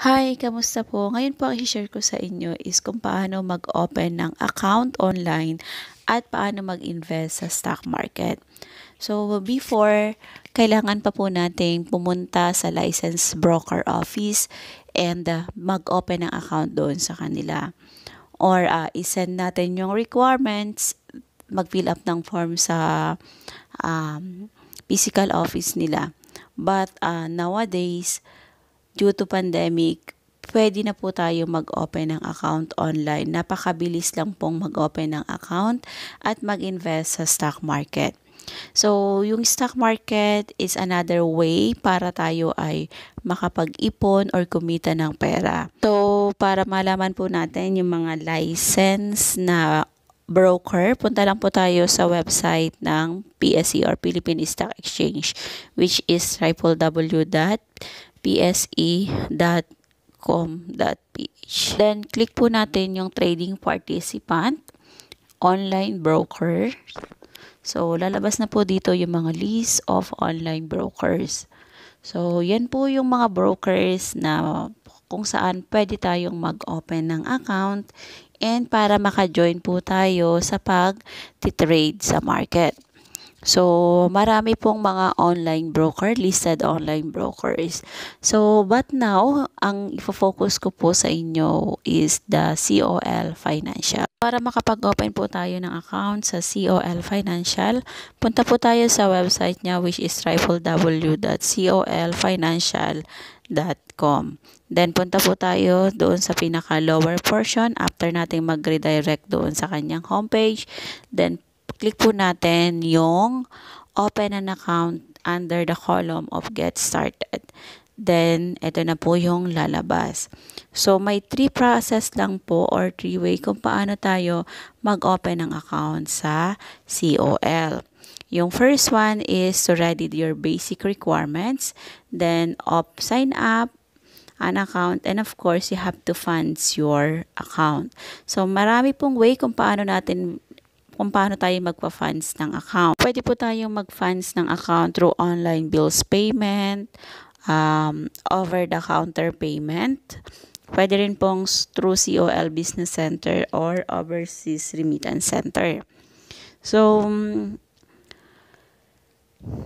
Hi, kamusta po? Ngayon po ang i-share ko sa inyo is kung paano mag-open ng account online at paano mag-invest sa stock market. So, before, kailangan pa po nating pumunta sa licensed broker office and mag-open ng account doon sa kanila. Or, isend natin yung requirements, mag-fill up ng form sa physical office nila. But, nowadays, due to pandemic, pwede na po tayo mag-open ng account online. Napakabilis lang pong mag-open ng account at mag-invest sa stock market. So, yung stock market is another way para tayo ay makapag-ipon or kumita ng pera. So, para malaman po natin yung mga license na broker, punta lang po tayo sa website ng PSE or Philippine Stock Exchange, which is www.pse.com.ph. Then, click po natin yung trading participant, online broker. So, lalabas na po dito yung mga list of online brokers. So, yan po yung mga brokers na kung saan pwede tayong mag-open ng account and para maka-join po tayo sa pag-trade sa market. So, marami pong mga online broker, listed online brokers. So, but now, ang ifo-focus ko po sa inyo is the COL Financial. Para makapag-open po tayo ng account sa COL Financial, punta po tayo sa website niya which is www.colfinancial.com. Then, punta po tayo doon sa pinaka-lower portion after nating mag-redirect doon sa kanyang homepage. Then, click po natin yung open an account under the column of get started. Then, ito na po yung lalabas. So, may three process lang po or three-way kung paano tayo mag-open ng account sa COL. Yung first one is to ready your basic requirements. Then, sign up an account. And of course, you have to fund your account. So, marami pong way kung paano natin kung paano tayo magpa-funds ng account. Pwede po tayong mag-funds ng account through online bills payment, over-the-counter payment. Pwede rin pong through COL Business Center or Overseas Remittance Center. So,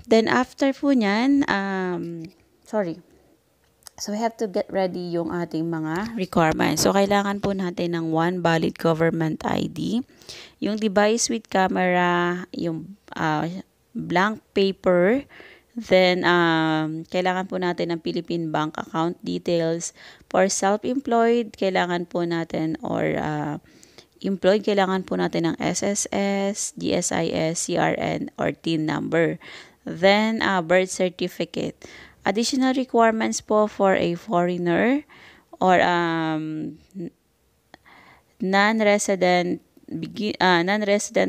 then after po nyan, So, we have to get ready yung ating mga requirements. So, kailangan po natin ng one valid government ID, yung device with camera, yung blank paper, then kailangan po natin ng Philippine bank account details. For self-employed, kailangan po natin or employed, kailangan po natin ng SSS, GSIS, CRN, or TIN number. Then, birth certificate. Additional requirements po for a foreigner or non-resident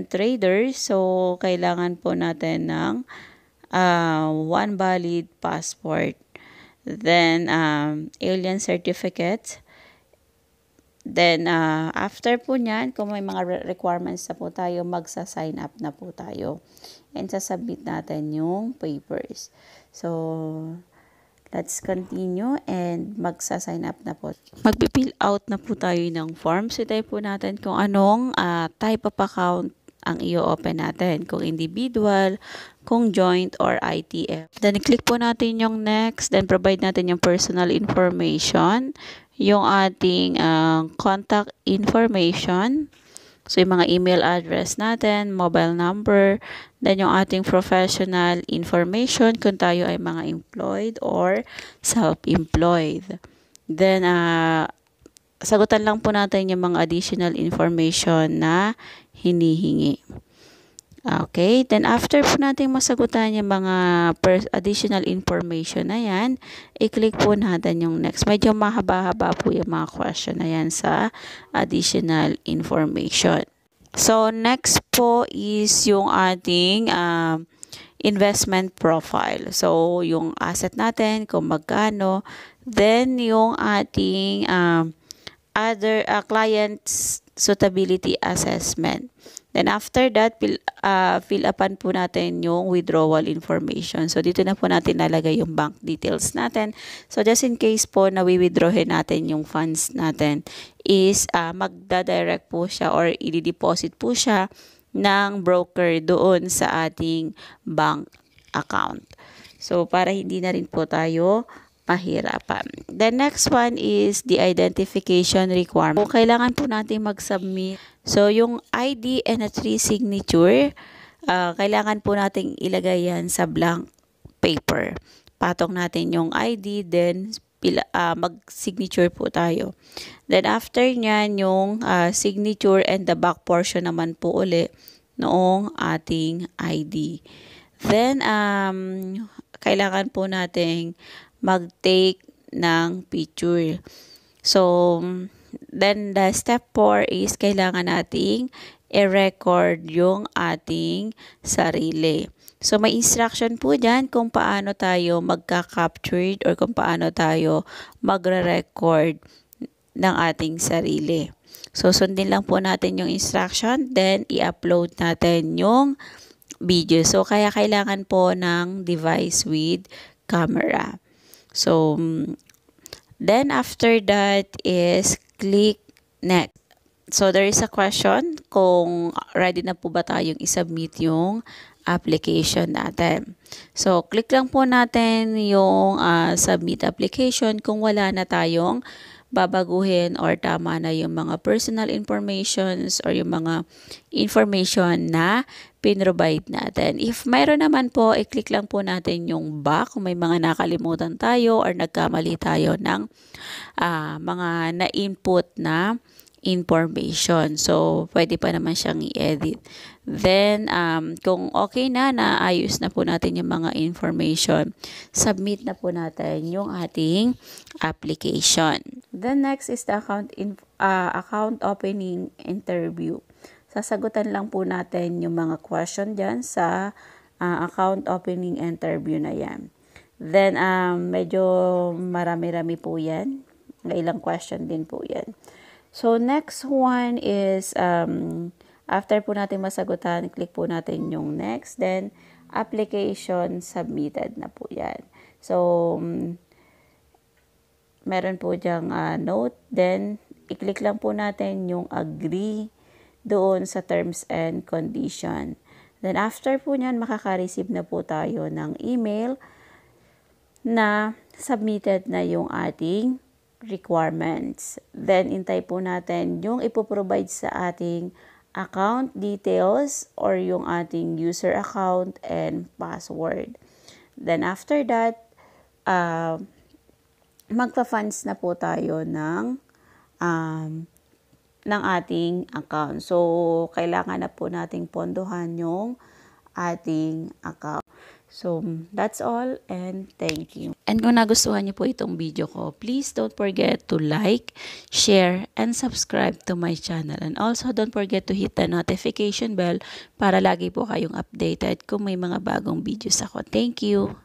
trader. So, kailangan po natin ng one valid passport. Then, alien certificate. Then, after po nyan, kung may mga requirements na po tayo, magsa-sign up na po tayo. And sasubmit natin yung papers. So, let's continue and magsa-sign up na po. Magpipill out na po tayo ng form. So, type po natin kung anong type of account ang i-open natin. Kung individual, kung joint, or ITF. Then, click po natin yung next. Then, provide natin yung personal information. Yung ating contact information. So, yung mga email address natin, mobile number, then yung ating professional information kung tayo ay mga employed or self-employed. Then, sagutan lang po natin yung mga additional information na hinihingi. Okay, then after po natin masagutan yung mga additional information na yan, i-click po natin yung next. Medyo mahaba-haba po yung mga question na yan sa additional information. So, next po is yung ating investment profile. So, yung asset natin, kung magkano. Then, yung ating client's suitability assessment. Then after that, fill upan po natin yung withdrawal information. So, dito na po natin nalagay yung bank details natin. So, just in case po na we-withdrawin natin yung funds natin is magdadirect po siya or i-deposit po siya ng broker doon sa ating bank account. So, para hindi na rin po tayo mahirapan. The next one is the identification requirement. So, kailangan po natin mag-submit. So, yung ID and a 3 signature, kailangan po natin ilagay yan sa blank paper. Patong natin yung ID, then mag-signature po tayo. Then, after nyan, yung signature and the back portion naman po uli noong ating ID. Then, kailangan po natin mag-take ng picture. So, then the step 4 is kailangan nating i-record yung ating sarili. So, may instruction po dyan kung paano tayo magka-captured or kung paano tayo magre-record ng ating sarili. So, sundin lang po natin yung instruction, then i-upload natin yung video. So, kaya kailangan po ng device with camera. So, then after that is click next. So, there is a question kung ready na po ba tayong isubmit yung application natin. So, click lang po natin yung submit application kung wala na tayong babaguhin or tama na yung mga personal informations or yung mga information na pinrovide natin. If mayroon naman po, i-click lang po natin yung back kung may mga nakalimutan tayo or nagkamali tayo ng mga na-input na information. So, pwede pa naman siyang i-edit. Then, kung okay na, naayos na po natin yung mga information, submit na po natin yung ating application. The next is the account opening interview. Sasagutan lang po natin yung mga question dyan sa account opening interview na yan. Then, medyo marami-rami po yan. Ilang question din po yan. So, next one is, after po natin masagutan, click po natin yung next. Then, application submitted na po yan. So, meron po dyang note. Then, i-click lang po natin yung agree doon sa terms and condition. Then, after po nyan, makaka-receive na po tayo ng email na submitted na yung ating requirements. Then, intay po natin yung ipoprovide sa ating account details or yung ating user account and password. Then, after that, magpa-funds na po tayo ng ating account. So, kailangan na po nating pondohan yung ating account. So, that's all and thank you. And kung nagustuhan niyo po itong video ko, please don't forget to like, share, and subscribe to my channel. And also, don't forget to hit the notification bell para lagi po kayong updated kung may mga bagong videos ako. Thank you!